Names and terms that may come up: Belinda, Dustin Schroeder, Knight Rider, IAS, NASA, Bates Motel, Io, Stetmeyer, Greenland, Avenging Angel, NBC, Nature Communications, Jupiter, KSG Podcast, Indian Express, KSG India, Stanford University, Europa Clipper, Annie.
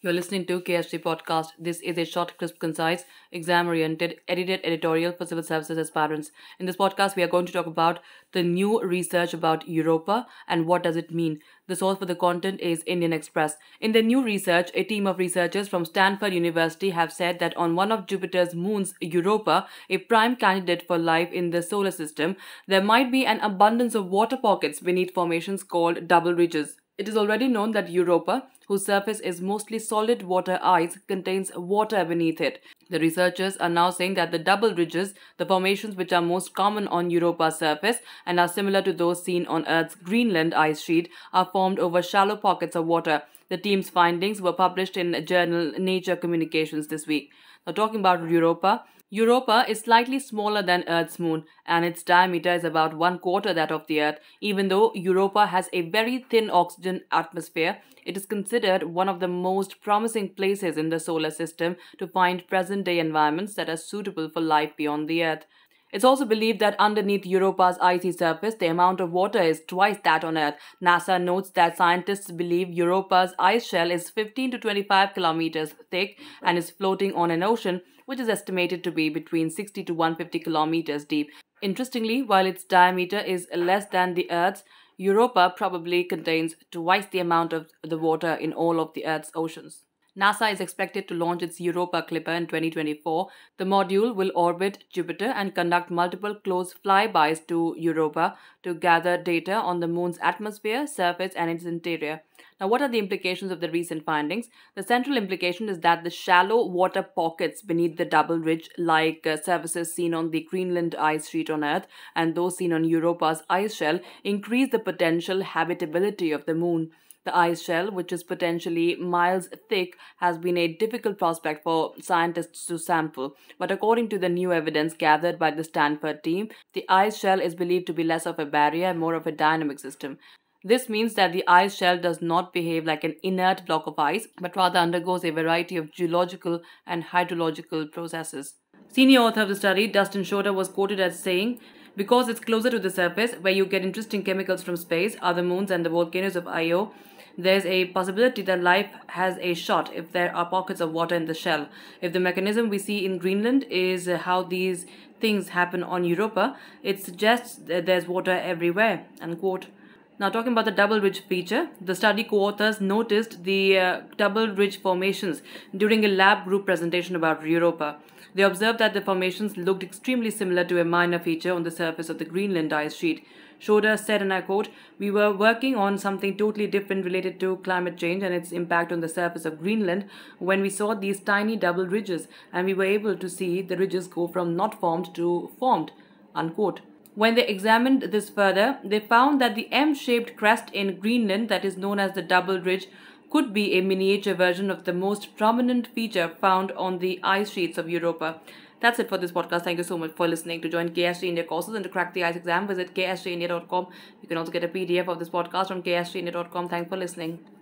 You're listening to KSG Podcast. This is a short, crisp, concise, exam-oriented, edited editorial for civil services aspirants. In this podcast, we are going to talk about the new research about Europa and what does it mean. The source for the content is Indian Express. In the new research, a team of researchers from Stanford University have said that on one of Jupiter's moons, Europa, a prime candidate for life in the solar system, there might be an abundance of water pockets beneath formations called double ridges. It is already known that Europa, whose surface is mostly solid water ice, contains water beneath it. The researchers are now saying that the double ridges, the formations which are most common on Europa's surface and are similar to those seen on Earth's Greenland ice sheet, are formed over shallow pockets of water. The team's findings were published in the journal Nature Communications this week. Now, talking about Europa. Europa is slightly smaller than Earth's moon, and its diameter is about 1/4 that of the Earth. Even though Europa has a very thin oxygen atmosphere, it is considered one of the most promising places in the solar system to find present-day environments that are suitable for life beyond the Earth. It's also believed that underneath Europa's icy surface, the amount of water is twice that on Earth. NASA notes that scientists believe Europa's ice shell is 15 to 25 kilometers thick and is floating on an ocean which is estimated to be between 60 to 150 kilometers deep. Interestingly, while its diameter is less than the Earth's, Europa probably contains twice the amount of the water in all of the Earth's oceans. NASA is expected to launch its Europa Clipper in 2024. The module will orbit Jupiter and conduct multiple close flybys to Europa to gather data on the moon's atmosphere, surface, and its interior. Now, what are the implications of the recent findings? The central implication is that the shallow water pockets beneath the double ridge, like surfaces seen on the Greenland ice sheet on Earth and those seen on Europa's ice shell, increase the potential habitability of the moon. The ice shell, which is potentially miles thick, has been a difficult prospect for scientists to sample. But according to the new evidence gathered by the Stanford team, the ice shell is believed to be less of a barrier and more of a dynamic system. This means that the ice shell does not behave like an inert block of ice, but rather undergoes a variety of geological and hydrological processes. Senior author of the study, Dustin Schroeder, was quoted as saying, "Because it's closer to the surface, where you get interesting chemicals from space, other moons and the volcanoes of Io, there's a possibility that life has a shot if there are pockets of water in the shell. If the mechanism we see in Greenland is how these things happen on Europa, it suggests that there's water everywhere," unquote. Now, talking about the double ridge feature, the study co-authors noticed the double ridge formations during a lab group presentation about Europa. They observed that the formations looked extremely similar to a minor feature on the surface of the Greenland ice sheet. Schroeder said, and I quote, "We were working on something totally different related to climate change and its impact on the surface of Greenland when we saw these tiny double ridges, and we were able to see the ridges go from not formed to formed," unquote. When they examined this further, they found that the M-shaped crest in Greenland that is known as the double ridge could be a miniature version of the most prominent feature found on the ice sheets of Europa. That's it for this podcast. Thank you so much for listening. To join KSG India courses and to crack the IAS exam, visit ksgindia.com. You can also get a PDF of this podcast on ksgindia.com. Thanks for listening.